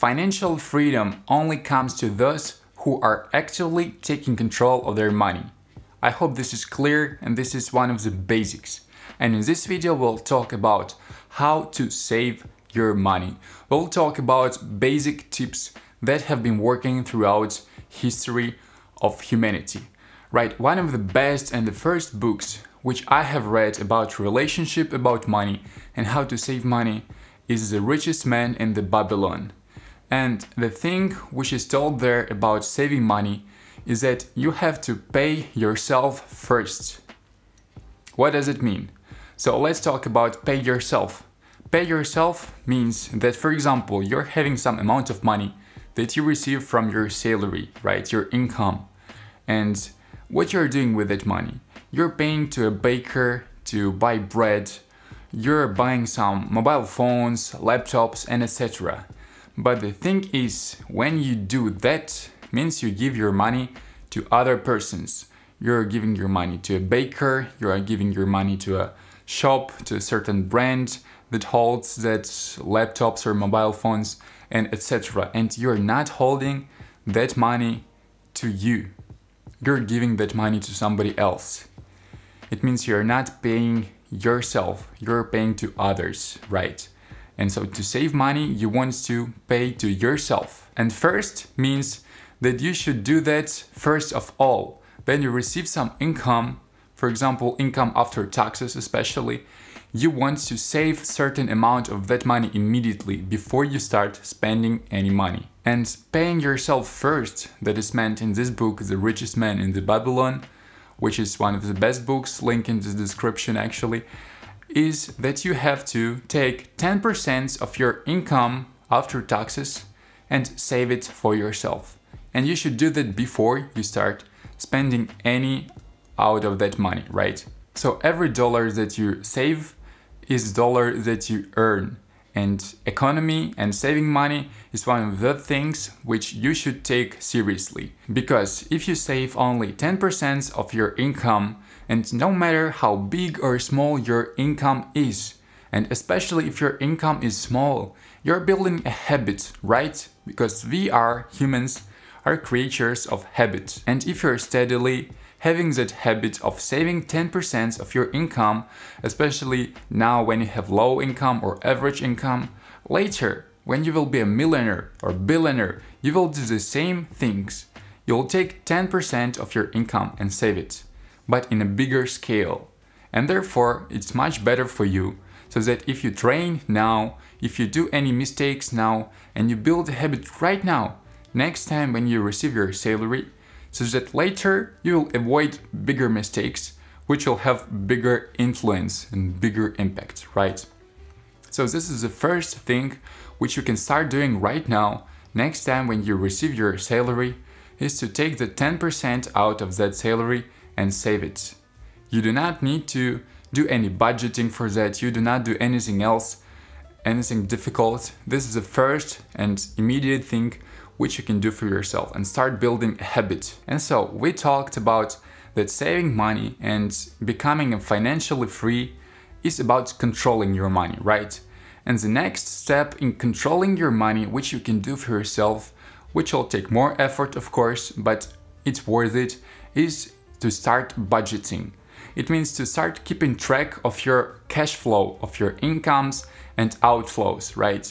Financial freedom only comes to those who are actually taking control of their money. I hope this is clear and this is one of the basics. And in this video we'll talk about how to save your money. We'll talk about basic tips that have been working throughout history of humanity. Right, one of the best and the first books which I have read about relationship, about money and how to save money is The Richest Man in Babylon. And the thing which is told there about saving money is that you have to pay yourself first. What does it mean? So let's talk about pay yourself. Pay yourself means that, for example, you're having some amount of money that you receive from your salary, right, your income. And what you're doing with that money? You're paying to a baker to buy bread, you're buying some mobile phones, laptops and etc. But the thing is, when you do that, means you give your money to other persons. You're giving your money to a baker, you are giving your money to a shop, to a certain brand that holds that laptops or mobile phones and etc. And you're not holding that money to you. You're giving that money to somebody else. It means you're not paying yourself, you're paying to others, right? And so to save money, you want to pay to yourself. And first means that you should do that first of all. When you receive some income, for example, income after taxes especially, you want to save certain amount of that money immediately before you start spending any money. And paying yourself first, that is meant in this book, The Richest Man in Babylon, which is one of the best books, link in the description actually, is that you have to take 10% of your income after taxes and save it for yourself. And you should do that before you start spending any out of that money, right? So every dollar that you save is dollar that you earn. And economy and saving money is one of the things which you should take seriously. Because if you save only 10% of your income, and no matter how big or small your income is, and especially if your income is small, you're building a habit, right? Because humans are creatures of habit. And if you're steadily having that habit of saving 10% of your income, especially now when you have low income or average income, later when you will be a millionaire or billionaire, you will do the same things. You'll take 10% of your income and save it, but in a bigger scale. And therefore, it's much better for you, so that if you train now, if you do any mistakes now, and you build a habit right now, next time when you receive your salary, so that later you will avoid bigger mistakes, which will have bigger influence and bigger impact, right? So this is the first thing which you can start doing right now, next time when you receive your salary, is to take the 10% out of that salary and save it. You do not need to do any budgeting for that, you do not do anything else, anything difficult. This is the first and immediate thing which you can do for yourself and start building a habit. And so we talked about that saving money and becoming financially free is about controlling your money, right? And the next step in controlling your money, which you can do for yourself, which will take more effort, of course, but it's worth it, is to start budgeting. It means to start keeping track of your cash flow, of your incomes and outflows, right?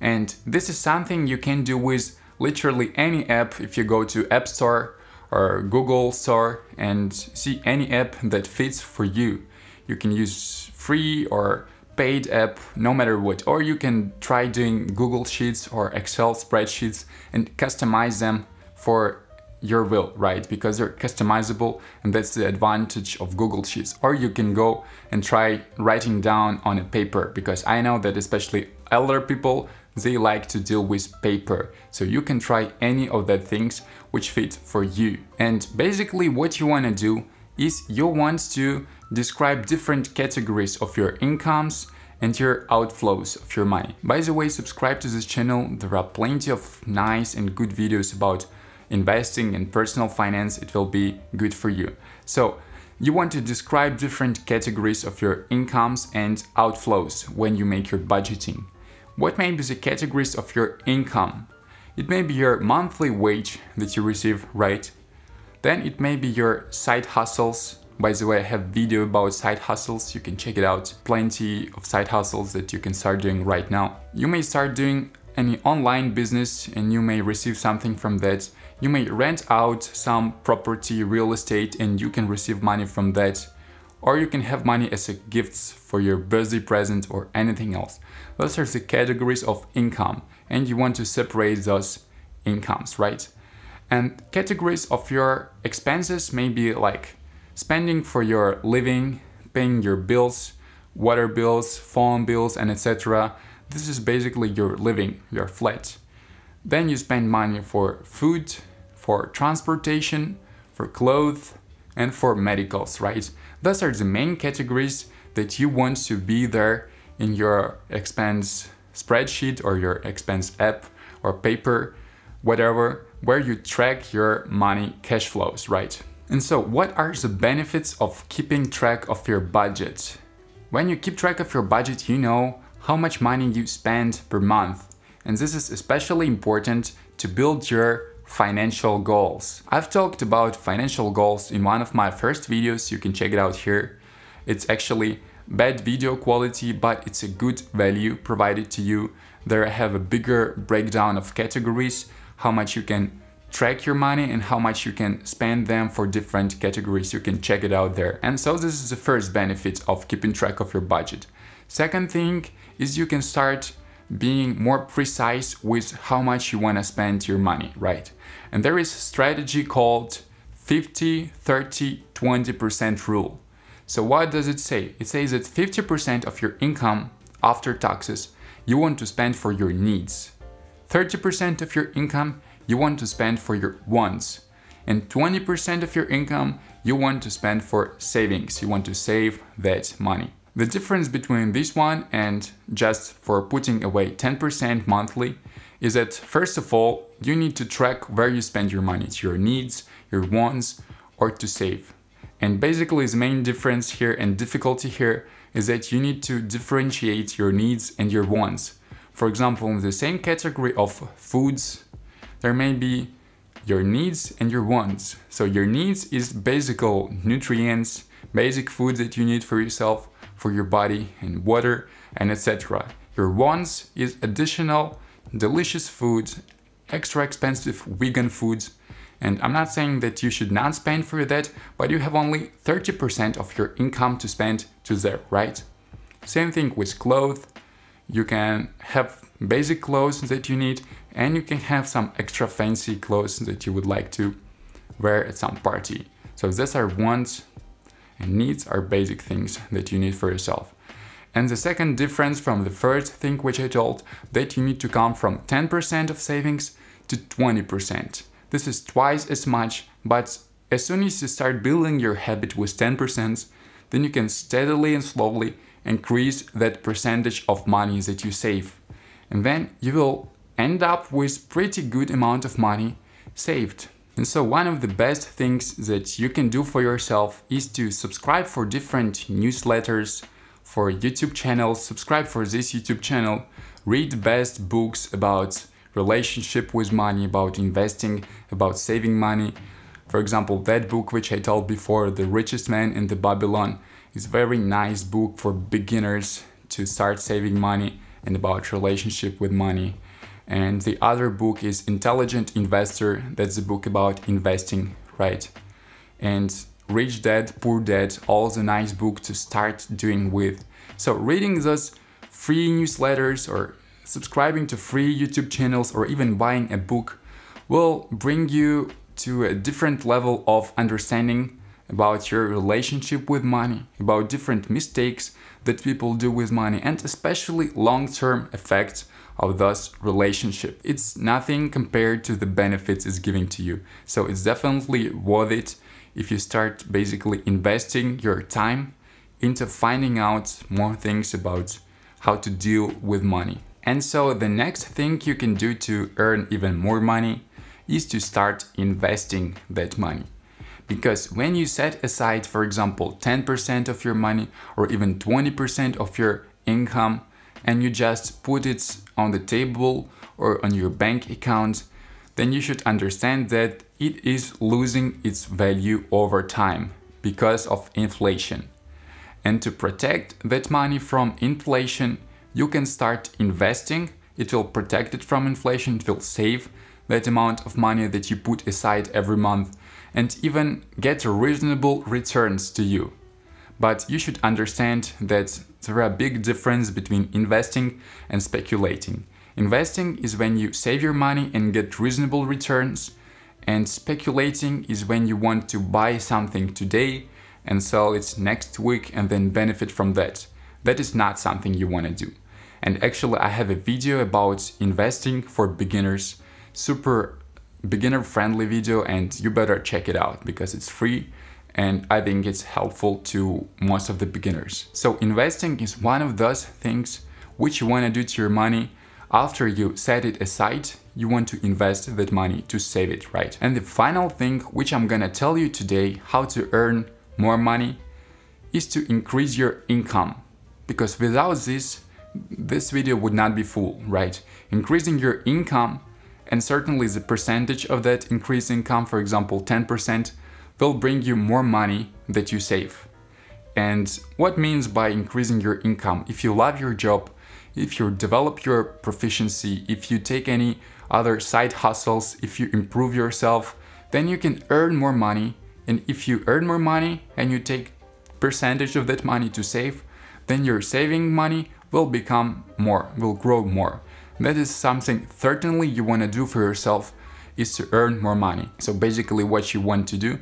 And this is something you can do with literally any app. If you go to App Store or Google Store and see any app that fits for you, you can use free or paid app, no matter what, or you can try doing Google Sheets or Excel spreadsheets and customize them for your will, right? Because they're customizable and that's the advantage of Google Sheets. Or you can go and try writing down on a paper, because I know that especially elder people, they like to deal with paper. So you can try any of the things which fit for you. And basically what you want to do is you want to describe different categories of your incomes and your outflows of your money. By the way, subscribe to this channel. There are plenty of nice and good videos about investing and personal finance. It will be good for you. So you want to describe different categories of your incomes and outflows when you make your budgeting. What may be the categories of your income? It may be your monthly wage that you receive, right? Then it may be your side hustles. By the way, I have a video about side hustles, you can check it out. Plenty of side hustles that you can start doing right now. You may start doing any online business and you may receive something from that. You may rent out some property, real estate, and you can receive money from that. Or you can have money as a gifts for your birthday present or anything else. Those are the categories of income, and you want to separate those incomes, right? And categories of your expenses may be like spending for your living, paying your bills, water bills, phone bills, and etc. This is basically your living, your flat. Then you spend money for food, for transportation, for clothes, and for medicals, right? Those are the main categories that you want to be there in your expense spreadsheet or your expense app or paper, whatever, where you track your money cash flows, right? And so what are the benefits of keeping track of your budget? When you keep track of your budget, you know how much money you spend per month. And this is especially important to build your financial goals. I've talked about financial goals in one of my first videos, you can check it out here. It's actually bad video quality, but it's a good value provided to you. There I have a bigger breakdown of categories, how much you can track your money and how much you can spend them for different categories. You can check it out there. And so this is the first benefit of keeping track of your budget. Second thing is you can start being more precise with how much you want to spend your money, right? And there is a strategy called 50-30-20% rule. So what does it say? It says that 50% of your income after taxes you want to spend for your needs, 30% of your income you want to spend for your wants, and 20% of your income you want to spend for savings. You want to save that money. The difference between this one and just for putting away 10% monthly is that, first of all, you need to track where you spend your money, to your needs, your wants, or to save. And basically the main difference here and difficulty here is that you need to differentiate your needs and your wants. For example, in the same category of foods, there may be your needs and your wants. So your needs is basic nutrients, basic food that you need for yourself, for your body, and water, and etc. Your wants is additional delicious food, extra expensive vegan foods. And I'm not saying that you should not spend for that, but you have only 30% of your income to spend to there, right? Same thing with clothes. You can have basic clothes that you need, and you can have some extra fancy clothes that you would like to wear at some party. So these are wants, and needs are basic things that you need for yourself. And the second difference from the first thing which I told, that you need to come from 10% of savings to 20%. This is twice as much, but as soon as you start building your habit with 10%, then you can steadily and slowly increase that percentage of money that you save. And then you will end up with pretty good amount of money saved. And so one of the best things that you can do for yourself is to subscribe for different newsletters, for YouTube channels, subscribe for this YouTube channel, read best books about relationship with money, about investing, about saving money. For example, that book which I told before, The Richest Man in Babylon, is a very nice book for beginners to start saving money and about relationship with money. And the other book is Intelligent Investor, that's a book about investing, right? And Rich Dad, Poor Dad, also a nice book to start doing with. So reading those free newsletters or subscribing to free YouTube channels or even buying a book will bring you to a different level of understanding about your relationship with money, about different mistakes that people do with money, and especially long-term effects of those relationships. It's nothing compared to the benefits it's giving to you. So it's definitely worth it if you start basically investing your time into finding out more things about how to deal with money. And so the next thing you can do to earn even more money is to start investing that money. Because when you set aside, for example, 10% of your money or even 20% of your income and you just put it on the table or on your bank account, then you should understand that it is losing its value over time because of inflation. And to protect that money from inflation, you can start investing. It will protect it from inflation, it will save that amount of money that you put aside every month and even get reasonable returns to you. But you should understand that there are big differences between investing and speculating. Investing is when you save your money and get reasonable returns, and speculating is when you want to buy something today and sell it next week and then benefit from that. That is not something you want to do. And actually, I have a video about investing for beginners, super beginner friendly video, and you better check it out because it's free and I think it's helpful to most of the beginners. So investing is one of those things which you want to do to your money. After you set it aside, you want to invest that money to save it, right? And the final thing which I'm gonna tell you today, how to earn more money, is to increase your income, because without this video would not be full, right? Increasing your income, and certainly the percentage of that increased income, for example 10%, will bring you more money that you save. And what means by increasing your income? If you love your job, if you develop your proficiency, if you take any other side hustles, if you improve yourself, then you can earn more money. And if you earn more money and you take percentage of that money to save, then your saving money will become more, will grow more. That is something certainly you want to do for yourself, is to earn more money. So basically what you want to do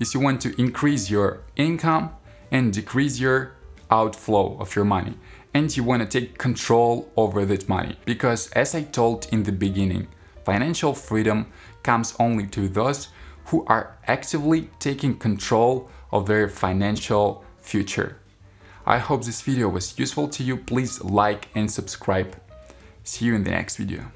is you want to increase your income and decrease your outflow of your money. And you want to take control over that money. Because as I told in the beginning, financial freedom comes only to those who are actively taking control of their financial future. I hope this video was useful to you. Please like and subscribe. See you in the next video.